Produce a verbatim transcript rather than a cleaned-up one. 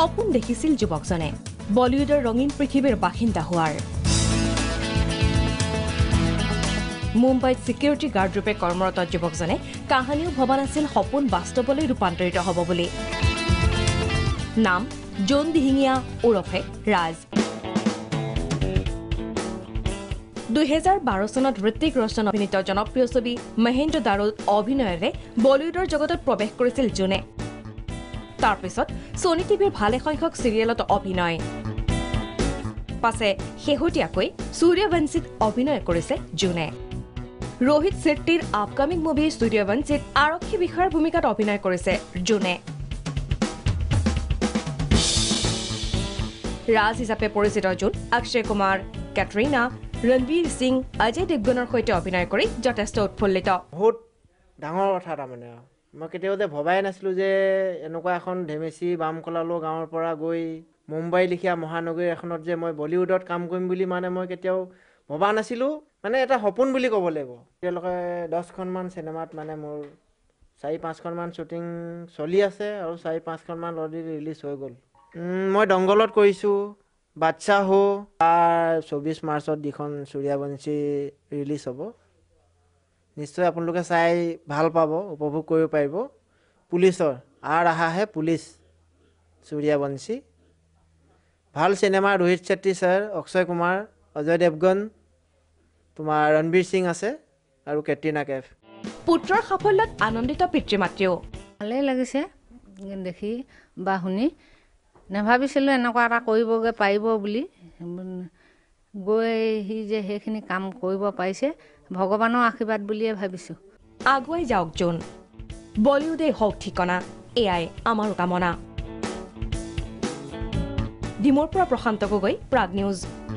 সপোন দেখিছিল যুবকজনে বলিউডৰ ৰঙীন পৃথিৱীৰ বাসিন্দা হোৱাৰ মুম্বাইত সিকিউৰিটি গাৰ্ড ৰূপে কৰ্মৰত যুবকজনে কাহিনীও ভবা নাছিল সপোন বাস্তৱলৈ ৰূপান্তৰিত হ'ব বুলি নাম জন দিহিঙিয়া ওৰফে ৰাজ দুই হাজাৰ বাৰ চনত ঋত্বিক ৰোশন অভিনীত জনপ্ৰিয় ছবি মহেন্দ্ৰ দাৰুত অভিনয়েৰে বলিউডৰ জগতত প্ৰৱেশ কৰিছিল জুনে তাৰ পিছত সোনি টিভিৰ ভালে সংখ্যক সিৰিয়েলত অভিনয় পাছে শেহতীয়াকৈ সূৰ্যবংশীত অভিনয় কৰিছে জুনে ৰোহিত শেট্টিৰ আপকামিং মুভি সূৰ্যবংশীত আৰক্ষী বিষয়াৰ ভূমিকাত অভিনয় কৰিছে জুনে ৰাজ হিচাপে পৰিচিত অৰ্জুন অক্ষয় কুমাৰ কেটৰিনা रणवीर सिंह अजय देवगनर সৈতে অভিনয় কৰি যথেষ্ট উৎফুল্লিত বহুত ডাঙৰ কথা মানে মই কেতিয়াও ভবাই নাছিলো যে এনেকুৱা এখন ধেমেছি বামকলালো গাঁৱৰ পৰা গৈ মুম্বাই লিখিয়া মহানগৰী এখনত যে মই বলিউডত কাম কৰিম বুলি মানে মই কেতিয়াও ভবা নাছিলো মানে এটা সপোন বুলি ক'ব লাগিব তেওঁলোকে দহ খন মান সিনেমাত মানে মোৰ চাৰি পাঁচ খন মান শুটিং চলি আছে আৰু চাৰি পাঁচ খন মান অলৰেডি ৰিলিজ হৈ গ'ল মই ডংগলত কৰিছো বাচ্চা হো আৰ চৌবিশ মাৰ্চত দিখন সূৰ্যবংশী ৰিলিজ হ'ব নিশ্চয় আপোনালোকে চাই ভাল পাব উপভোগ কৰিব পাৰিব পুলিচৰ আৰ আহা হে পুলিচ সূৰ্যবংশী ভাল সিনেমা ৰোহিত শেট্টি স্যাৰ অক্ষয় কুমাৰ অজয় দেৱগন তোমাৰ ৰণবীৰ সিং আছে আৰু কেটৰিনা কেফ পুত্ৰৰ সাফল্যত আনন্দিত পিতৃ মাতৃও ভালে লাগিছে দেখি বা শুনি নাভাবিছিলো এনেকুৱা এটা কৰিবগে পাৰিব বুলি গৈ হি যে হেখিনি কাম কৰিব পাইছে ভগৱানৰ আশীৰ্বাদ বুলিয়ে ভাবিছো আগুৱাই যাওক জন বলিউডে হক ঠিকনা এআই আমাৰ কামনা ডিমোৰ পৰা প্ৰশান্ত গগৈ প্ৰাগ নিউজ